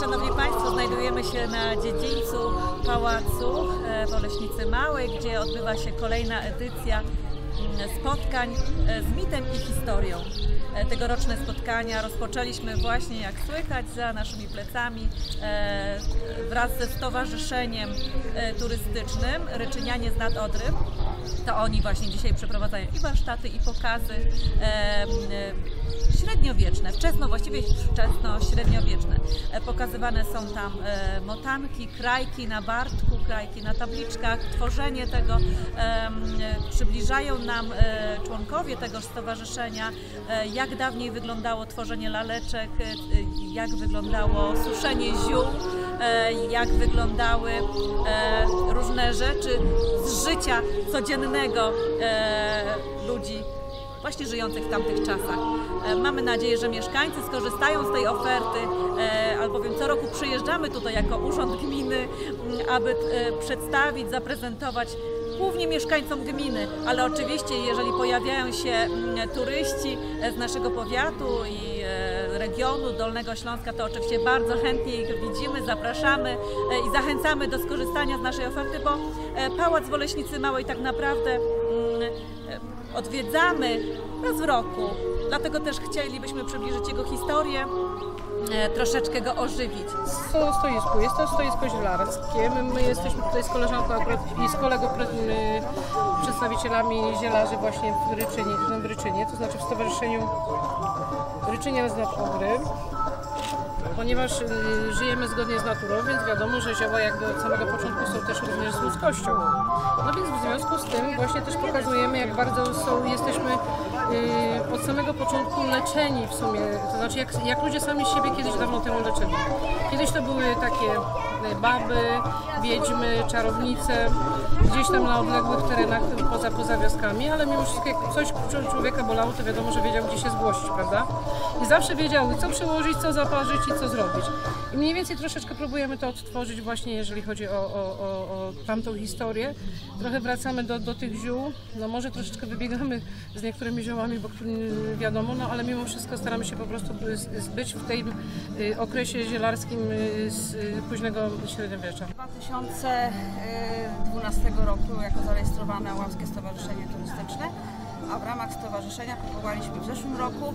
Szanowni Państwo, znajdujemy się na dziedzińcu Pałacu w Oleśnicy Małej, gdzie odbywa się kolejna edycja spotkań z mitem i historią. Tegoroczne spotkania rozpoczęliśmy właśnie, jak słychać, za naszymi plecami wraz ze stowarzyszeniem turystycznym Ryczynianie znad Odry. To oni właśnie dzisiaj przeprowadzają i warsztaty, i pokazy średniowieczne, wczesno-średniowieczne. Pokazywane są tam motanki, krajki na bartku, krajki na tabliczkach, tworzenie tego. Przybliżają nam członkowie tego stowarzyszenia, jak dawniej wyglądało tworzenie laleczek, jak wyglądało suszenie ziół, jak wyglądały różne rzeczy z życia codziennego ludzi właśnie żyjących w tamtych czasach. Mamy nadzieję, że mieszkańcy skorzystają z tej oferty, albowiem co roku przyjeżdżamy tutaj jako urząd gminy, aby przedstawić, zaprezentować głównie mieszkańcom gminy, ale oczywiście jeżeli pojawiają się turyści z naszego powiatu i regionu Dolnego Śląska, to oczywiście bardzo chętnie ich widzimy, zapraszamy i zachęcamy do skorzystania z naszej oferty, bo Pałac w Oleśnicy Małej tak naprawdę odwiedzamy raz w roku. Dlatego też chcielibyśmy przybliżyć jego historię, troszeczkę go ożywić. To stoisko, jest to stoisko zielarskie. My jesteśmy tutaj z koleżanką i z kolegą przedstawicielami zielarzy właśnie w Ryczynie, to znaczy w Stowarzyszeniu Ryczynian znad Odry. Ponieważ żyjemy zgodnie z naturą, więc wiadomo, że zioła jakby od samego początku są też również z ludzkością. No więc w związku z tym właśnie też pokazujemy, jak bardzo jesteśmy od samego początku leczeni w sumie, to znaczy jak ludzie sami siebie kiedyś dawno temu leczyli. Kiedyś to były takie baby, wiedźmy, czarownice, gdzieś tam na odległych terenach, poza wioskami, ale mimo wszystko jak coś człowieka bolało, to wiadomo, że wiedział, gdzie się zgłosić, prawda? I zawsze wiedział, co przełożyć, co zaparzyć i co zrobić. I mniej więcej troszeczkę próbujemy to odtworzyć właśnie, jeżeli chodzi o tamtą historię. Trochę wracamy do tych ziół, no może troszeczkę wybiegamy z niektórymi ziołami, bo wiadomo, no ale mimo wszystko staramy się po prostu być w tej okresie zielarskim z późnego średniowiecza. 2012 roku jako zarejestrowane Łamskie Stowarzyszenie Turystyczne, a w ramach stowarzyszenia powołaliśmy w zeszłym roku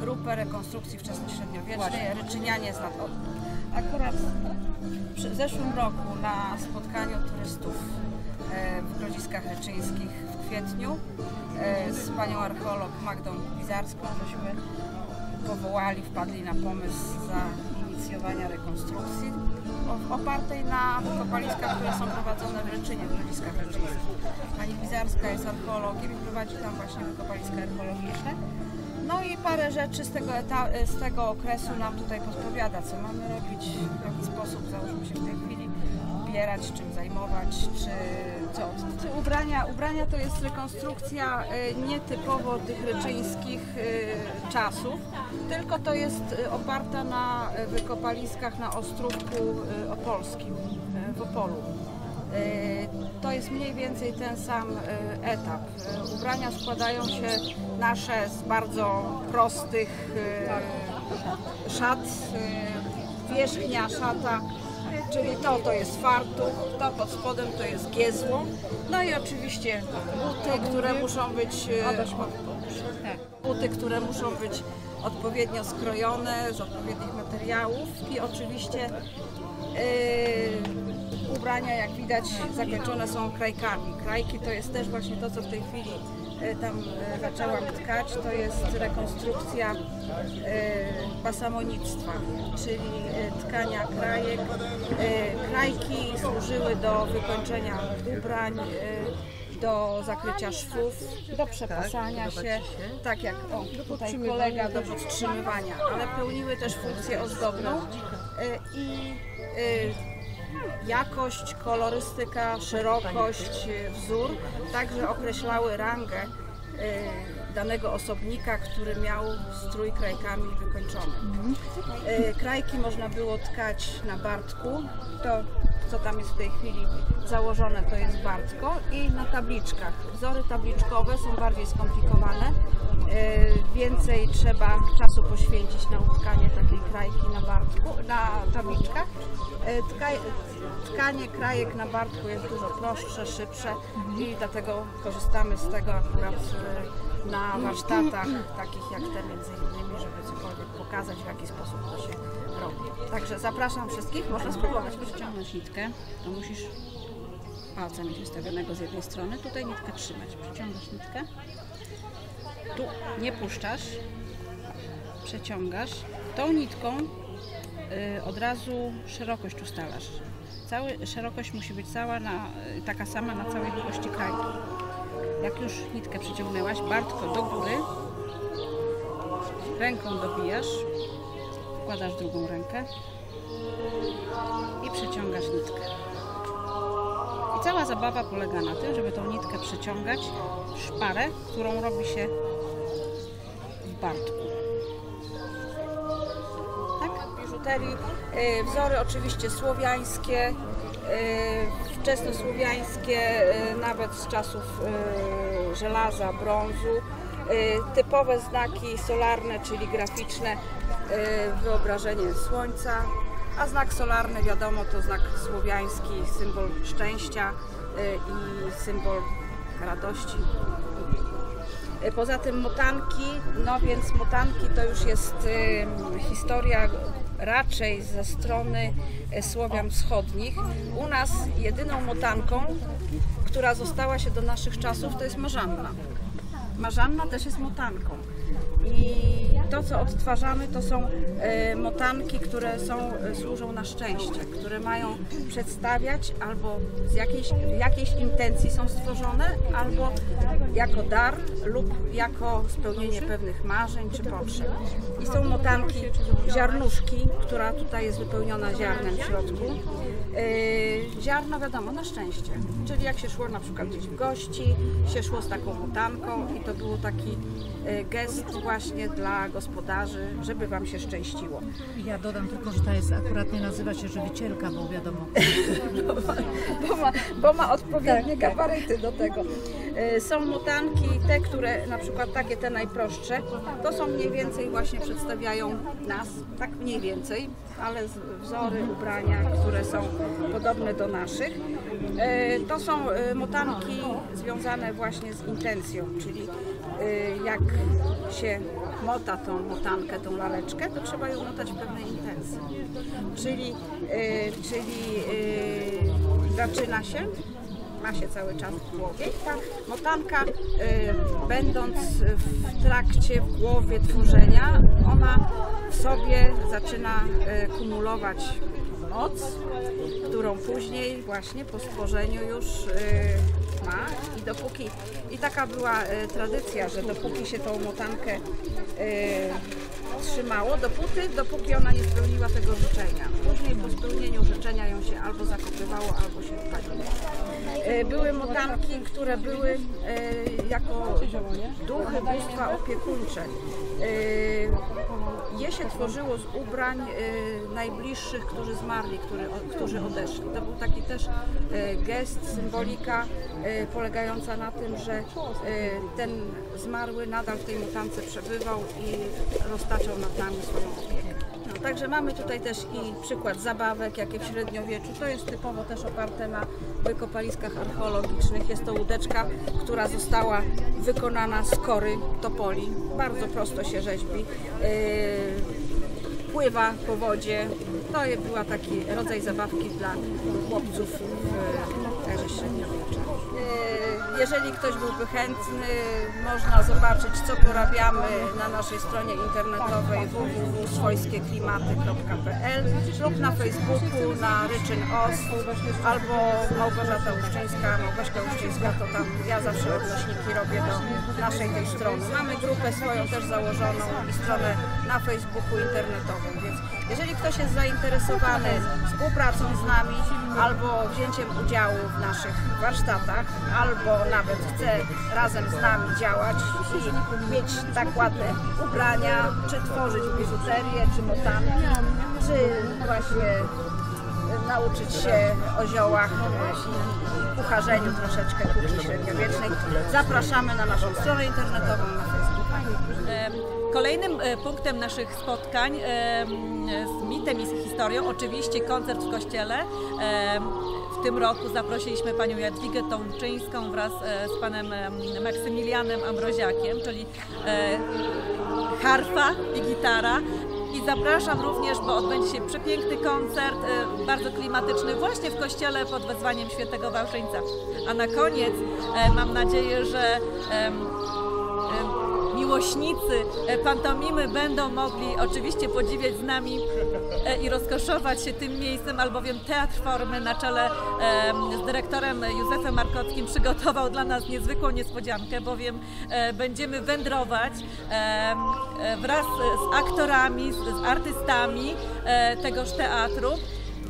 grupę rekonstrukcji wczesnośredniowiecznej Ryczynianie znad Odry. Akurat w zeszłym roku na spotkaniu turystów w Grodziskach Ryczyńskich w kwietniu z panią archeolog Magdą Bizarską żeśmy powołali, wpadli na pomysł zainicjowania rekonstrukcji opartej na kopaliskach, które są prowadzone w Ryczynie, w Grodziskach Ryczyńskich. Pani Bizarska jest archeologiem i prowadzi tam właśnie kopaliska archeologiczne. No i parę rzeczy z tego okresu nam tutaj podpowiada, co mamy robić, w jaki sposób, załóżmy się w tej chwili, ubierać, czym zajmować, czy ubrania. Ubrania to jest rekonstrukcja nietypowo tych ryczyńskich czasów, tylko to jest oparta na wykopaliskach na Ostrówku Opolskim w Opolu. To jest mniej więcej ten sam etap. Ubrania składają się nasze z bardzo prostych szat, wierzchnia szata, czyli to jest fartuch, to pod spodem to jest giezło, no i oczywiście buty, które muszą być odpowiednio skrojone z odpowiednich materiałów i oczywiście ubrania, jak widać, zakończone są krajkami. Krajki to jest też właśnie to, co w tej chwili tam zaczęłam tkać, to jest rekonstrukcja pasamonictwa, czyli tkania krajek. Krajki służyły do wykończenia ubrań, do zakrycia szwów, do przepasania się, tak jak tutaj kolega, do podtrzymywania, ale pełniły też funkcję ozdobną i jakość, kolorystyka, szerokość, wzór także określały rangę danego osobnika, który miał strój krajkami wykończony. Krajki można było tkać na bartku, to co tam jest w tej chwili założone, to jest wartko, i na tabliczkach. Wzory tabliczkowe są bardziej skomplikowane, więcej trzeba czasu poświęcić na utkanie takiej krajki na bartku, na tabliczkach. Tkanie krajek na bartku jest dużo prostsze, szybsze i dlatego korzystamy z tego akurat na warsztatach takich jak te między innymi, żeby cokolwiek pokazać, w jaki sposób to się robi. Także zapraszam wszystkich, można spróbować. Wyciągnąć nitkę, to musisz palcem mieć ustawionego z jednej strony, tutaj nitkę trzymać, przyciągasz nitkę, tu nie puszczasz, przeciągasz, tą nitką od razu szerokość ustalasz. Szerokość musi być cała taka sama na całej długości krajki. Jak już nitkę przeciągnęłaś, bartko do góry, ręką dobijasz, wkładasz drugą rękę i przeciągasz nitkę. I cała zabawa polega na tym, żeby tą nitkę przeciągać w szparę, którą robi się w bartku. Wzory oczywiście słowiańskie, wczesnosłowiańskie, nawet z czasów żelaza, brązu. Typowe znaki solarne, czyli graficzne, wyobrażenie słońca, a znak solarny, wiadomo, to znak słowiański, symbol szczęścia i symbol radości. Poza tym motanki, no więc motanki to już jest historia raczej ze strony Słowian wschodnich. U nas jedyną motanką, która została się do naszych czasów, to jest Marzanna. Marzanna też jest motanką. I to, co odtwarzamy, to są motanki, które służą na szczęście, które mają przedstawiać albo z jakiejś intencji są stworzone, albo jako dar lub jako spełnienie pewnych marzeń czy potrzeb. I są motanki ziarnuszki, która tutaj jest wypełniona ziarnem w środku. Ziarno, wiadomo, na szczęście. Czyli jak się szło na przykład gdzieś w gości, się szło z taką motanką i to był taki gest właśnie dla gospodarzy, żeby wam się szczęściło. Ja dodam tylko, że ta jest akurat nie nazywa się żywicielka, bo wiadomo. bo ma odpowiednie gabaryty do tego. Są motanki, te, które na przykład takie, te najprostsze, to są mniej więcej właśnie przedstawiają nas, tak mniej więcej, ale wzory, ubrania, które są podobne do naszych. To są motanki związane właśnie z intencją, czyli jak się mota tą motankę, tą laleczkę, to trzeba ją motać w pewnej intencji. Czyli zaczyna się, ma się cały czas w głowie. Ta motanka, będąc w trakcie w głowie tworzenia, ona w sobie zaczyna kumulować moc, którą później właśnie po stworzeniu już ma. I taka była tradycja, że dopóki się tą motankę trzymało, dopóki ona nie spełniła tego życzenia. Później po spełnieniu życzenia ją się albo zakopywało, albo się wpaliło. Były motanki, które były jako duchy, bóstwa opiekuńcze. Je się tworzyło z ubrań najbliższych, którzy zmarli, którzy odeszli. To był taki też gest, symbolika polegająca na tym, że ten zmarły nadal w tej mutance przebywał i roztaczał nad nami swoją opiekę. No, także mamy tutaj też i przykład zabawek, jakie w średniowieczu. To jest typowo też oparte na wykopaliskach archeologicznych. Jest to łódeczka, która została wykonana z kory topoli. Bardzo prosto się rzeźbi. Pływa po wodzie. To była taki rodzaj zabawki dla chłopców także średniowiecza. Jeżeli ktoś byłby chętny, można zobaczyć, co porabiamy na naszej stronie internetowej www.swojskieklimaty.pl lub na Facebooku, na Ryczyn Ostrów, albo Małgorzata Uścińska, to tam ja zawsze odnośniki robię do naszej tej strony. Mamy grupę swoją też założoną i stronę na Facebooku internetową, więc jeżeli ktoś jest zainteresowany współpracą z nami, albo wzięciem udziału w naszych warsztatach, albo nawet chce razem z nami działać i mieć tak ładne ubrania, czy tworzyć biżuterię, czy motanki, czy właśnie nauczyć się o ziołach i kucharzeniu troszeczkę kuchni średniowiecznej. Zapraszamy na naszą stronę internetową, na Facebooku. Kolejnym punktem naszych spotkań z mitem i z historią oczywiście koncert w kościele. W tym roku zaprosiliśmy panią Jadwigę Tomczyńską wraz z panem Maksymilianem Ambroziakiem, czyli harfa i gitara. I zapraszam również, bo odbędzie się przepiękny koncert, bardzo klimatyczny właśnie w kościele pod wezwaniem świętego Wawrzyńca. A na koniec mam nadzieję, że miłośnicy pantomimy będą mogli oczywiście podziwiać z nami i rozkoszować się tym miejscem, albowiem Teatr Formy na czele z dyrektorem Józefem Marcockim przygotował dla nas niezwykłą niespodziankę, bowiem będziemy wędrować wraz z aktorami, z artystami tegoż teatru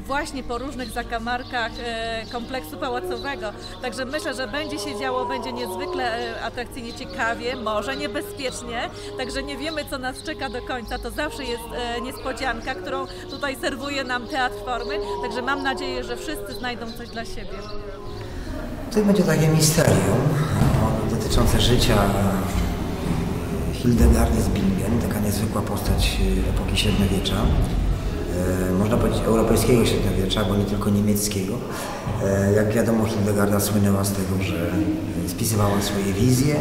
właśnie po różnych zakamarkach kompleksu pałacowego. Także myślę, że będzie się działo, będzie niezwykle atrakcyjnie, ciekawie, może niebezpiecznie. Także nie wiemy, co nas czeka do końca. To zawsze jest niespodzianka, którą tutaj serwuje nam Teatr Formy. Także mam nadzieję, że wszyscy znajdą coś dla siebie. To będzie takie misterium dotyczące życia Hildegardy z Bingen, taka niezwykła postać epoki średniowiecza. Można powiedzieć europejskiego średniowiecza, bo nie tylko niemieckiego. Jak wiadomo, Hildegarda słynęła z tego, że spisywała swoje wizje,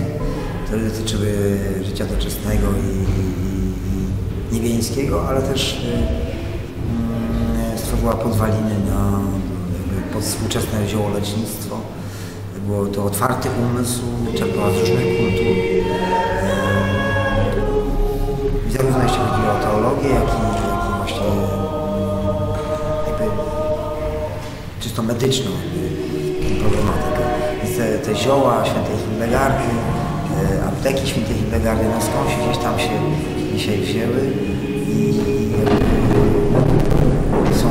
które dotyczyły życia doczesnego i niewieńskiego, ale też stworzyła podwaliny na współczesne ziołolecznictwo. Było to otwarty umysł, czerpała z różnych kultur. Zarówno jeśli chodzi o teologię, jak i czysto medyczną problematykę. Więc te zioła świętej Hildegardy, apteki świętej Hildegardy, no skądś gdzieś tam się dzisiaj wzięły i są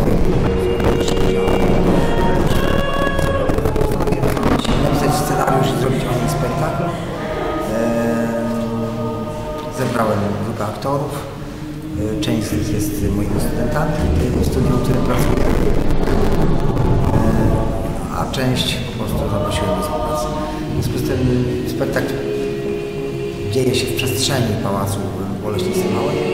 napisać scenariusz i zrobić o nim spektakl. Zebrałem grupę aktorów. Część z nich jest moimi studentami w studium, w którym pracuję, a część po prostu zaprosiłem do współpracy. W związku z tym spektakl dzieje się w przestrzeni Pałacu Boleśnicy Małej.